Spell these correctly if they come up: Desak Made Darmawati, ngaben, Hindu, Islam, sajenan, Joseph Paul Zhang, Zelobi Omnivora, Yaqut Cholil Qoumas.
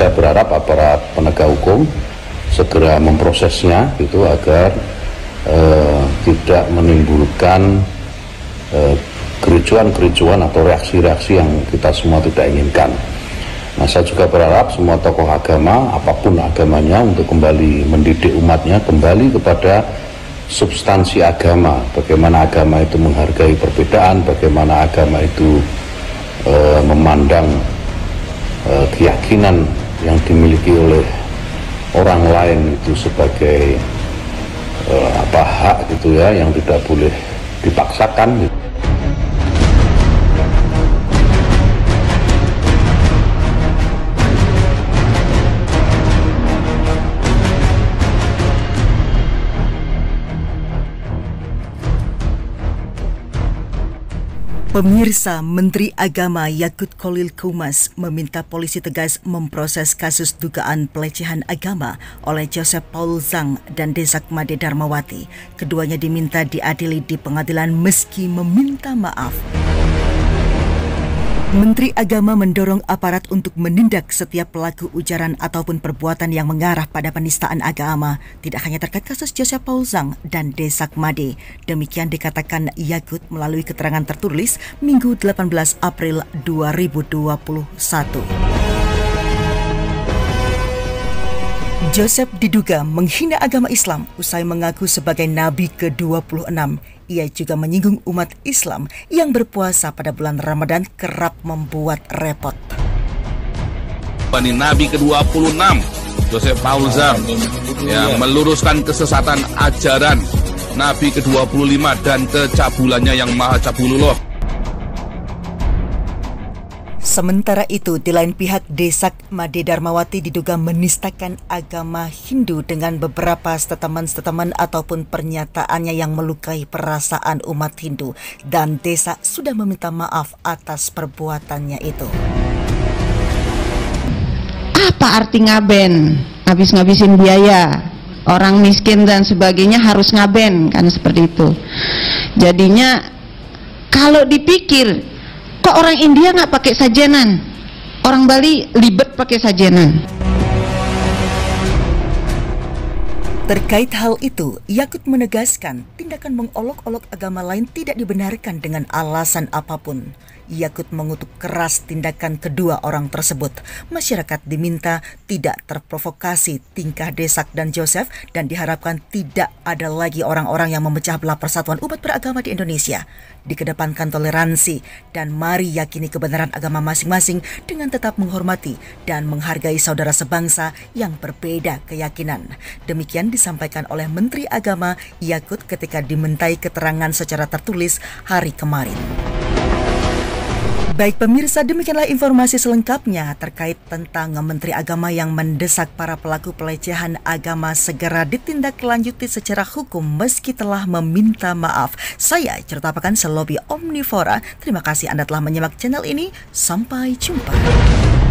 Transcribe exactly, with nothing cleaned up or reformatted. saya berharap aparat penegak hukum segera memprosesnya itu agar eh, tidak menimbulkan eh, kericuan-kericuan atau reaksi-reaksi yang kita semua tidak inginkan. Nah, saya juga berharap semua tokoh agama, apapun agamanya, untuk kembali mendidik umatnya kembali kepada substansi agama, bagaimana agama itu menghargai perbedaan, bagaimana agama itu eh, memandang eh, keyakinan yang dimiliki oleh orang lain itu sebagai eh, apa hak gitu ya, yang tidak boleh dipaksakan gitu. Pemirsa, Menteri Agama Yaqut Cholil Qoumas meminta polisi tegas memproses kasus dugaan pelecehan agama oleh Joseph Paul Zhang dan Desak Made Darmawati. Keduanya diminta diadili di pengadilan meski meminta maaf. Menteri Agama mendorong aparat untuk menindak setiap pelaku ujaran ataupun perbuatan yang mengarah pada penistaan agama, tidak hanya terkait kasus Joseph Paul Zhang dan Desak Made. Demikian dikatakan Yaqut melalui keterangan tertulis Minggu delapan belas April dua ribu dua puluh satu. Joseph diduga menghina agama Islam usai mengaku sebagai nabi ke dua puluh enam. Ia juga menyinggung umat Islam yang berpuasa pada bulan Ramadan kerap membuat repot. Nabi ke dua puluh enam, Joseph Paul Zhang, yang meluruskan kesesatan ajaran nabi ke dua puluh lima dan kecabulannya yang maha cabulullah. Sementara itu, di lain pihak, Desak Made Darmawati diduga menistakan agama Hindu dengan beberapa statement-statement ataupun pernyataannya yang melukai perasaan umat Hindu, dan Desak sudah meminta maaf atas perbuatannya itu. Apa arti ngaben? Habis ngabisin biaya, orang miskin dan sebagainya harus ngaben, kan seperti itu. Jadinya kalau dipikir, kok orang India nggak pakai sajenan? Orang Bali libet pakai sajenan. Terkait hal itu, Yaqut menegaskan tindakan mengolok-olok agama lain tidak dibenarkan dengan alasan apapun. Yaqut mengutuk keras tindakan kedua orang tersebut. Masyarakat diminta tidak terprovokasi tingkah Desak dan Joseph, dan diharapkan tidak ada lagi orang-orang yang memecah belah persatuan umat beragama di Indonesia. Dikedepankan toleransi, dan mari yakini kebenaran agama masing-masing dengan tetap menghormati dan menghargai saudara sebangsa yang berbeda keyakinan. Demikian disampaikan oleh Menteri Agama Yaqut ketika dimintai keterangan secara tertulis hari kemarin. Baik pemirsa, demikianlah informasi selengkapnya terkait tentang Menteri Agama yang mendesak para pelaku pelecehan agama segera ditindaklanjuti secara hukum meski telah meminta maaf. Saya Cerita Pekan Zelobi Omnivora. Terima kasih Anda telah menyimak channel ini. Sampai jumpa.